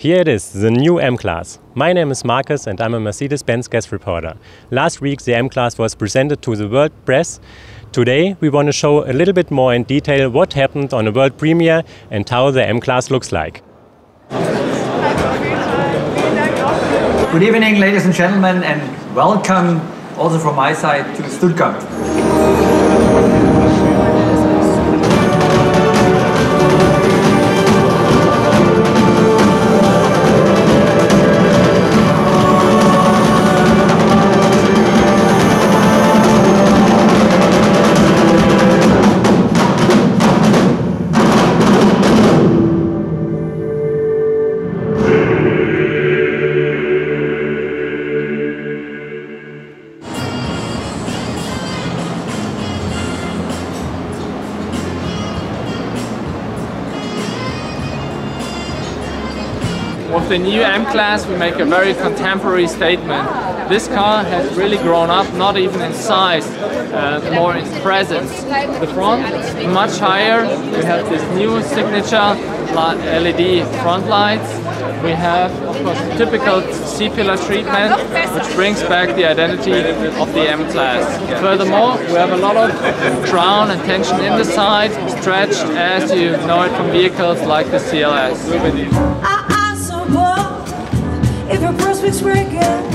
Here it is, the new M-Class. My name is Marcus and I'm a Mercedes-Benz guest reporter. Last week the M-Class was presented to the world press. Today we want to show a little bit more in detail what happened on a world premiere and how the M-Class looks like. Good evening, ladies and gentlemen, and welcome also from my side to Stuttgart. With the new M-Class we make a very contemporary statement. This car has really grown up, not even in size, more in presence. The front is much higher, we have this new signature LED front lights. We have, of course, the typical C-pillar treatment, which brings back the identity of the M-Class. Furthermore, we have a lot of crown and tension in the side, stretched as you know it from vehicles like the CLS. If your first week's breaking